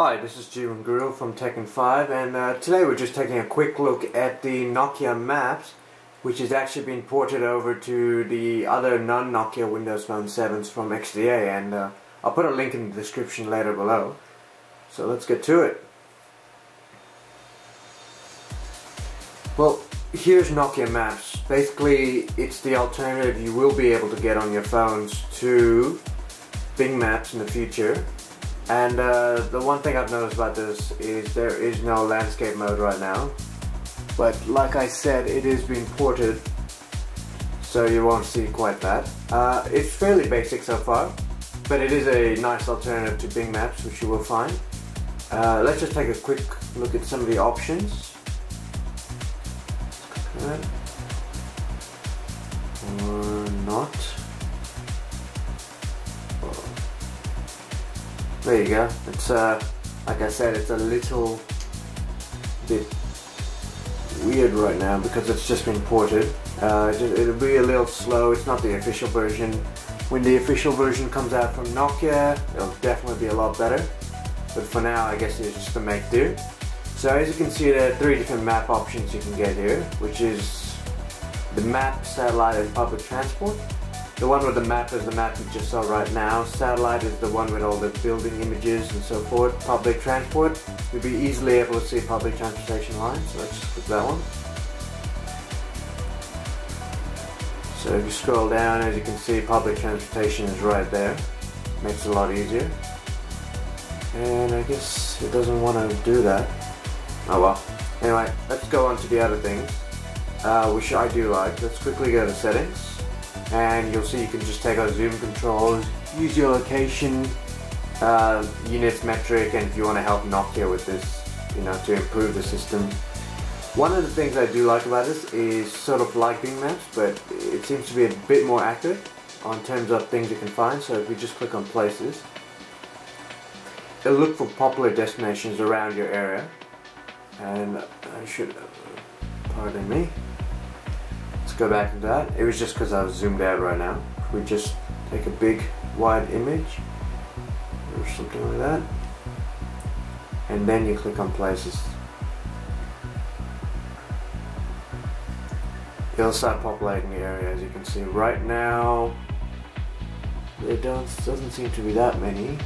Hi, this is Jeevan Guru from Techin5, and today we're just taking a quick look at the Nokia Maps, which has actually been ported over to the other non-Nokia Windows Phone 7s from XDA, and I'll put a link in the description later below. So let's get to it. Well, here's Nokia Maps. Basically, it's the alternative you will be able to get on your phones to Bing Maps in the future. And the one thing I've noticed about this is there is no landscape mode right now. But like I said, it is being ported, so you won't see quite that. It's fairly basic so far, but it is a nice alternative to Bing Maps, which you will find. Let's just take a quick look at some of the options. Okay. Or not. There you go. It's like I said, it's a little bit weird right now because it's just been ported. It'll be a little slow. It's not the official version. When the official version comes out from Nokia, it'll definitely be a lot better. But for now, I guess it's just to make do. So as you can see, there are three different map options you can get here, which is the map, satellite, and public transport. The one with the map is the map you just saw right now. Satellite is the one with all the building images and so forth. Public transport, you'll be easily able to see public transportation lines, so let's just click that one. So if you scroll down, as you can see, public transportation is right there. Makes it a lot easier. And I guess it doesn't want to do that. Oh well. Anyway, let's go on to the other things, which I do like. Let's quickly go to settings. And you'll see you can just take our zoom controls, use your location, units, metric, and if you want to help Nokia with this, you know, to improve the system. One of the things I do like about this is sort of like Bing Maps, but it seems to be a bit more accurate on terms of things you can find. So if we just click on places, it'll look for popular destinations around your area. And I should, pardon me. Go back to that. It was just because I was zoomed out right now. If we just take a big wide image or something like that, and then you click on places, it'll start populating the area. As you can see right now, there doesn't seem to be that many,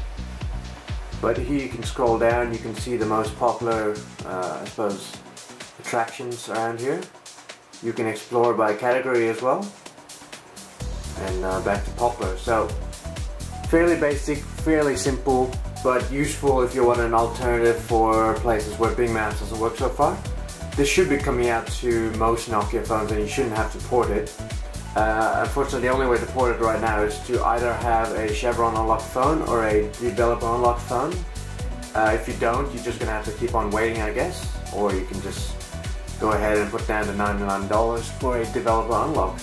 but here you can scroll down, you can see the most popular I suppose attractions around here. You can explore by category as well, and back to popular. So fairly basic, fairly simple, but useful if you want an alternative for places where Bing Maps doesn't work so far. This should be coming out to most Nokia phones, and you shouldn't have to port it. Unfortunately, the only way to port it right now is to either have a Chevron unlocked phone or a developer unlocked phone. If you don't, you're just gonna have to keep on waiting, I guess, or you can just go ahead and put down the $99 for a developer unlock.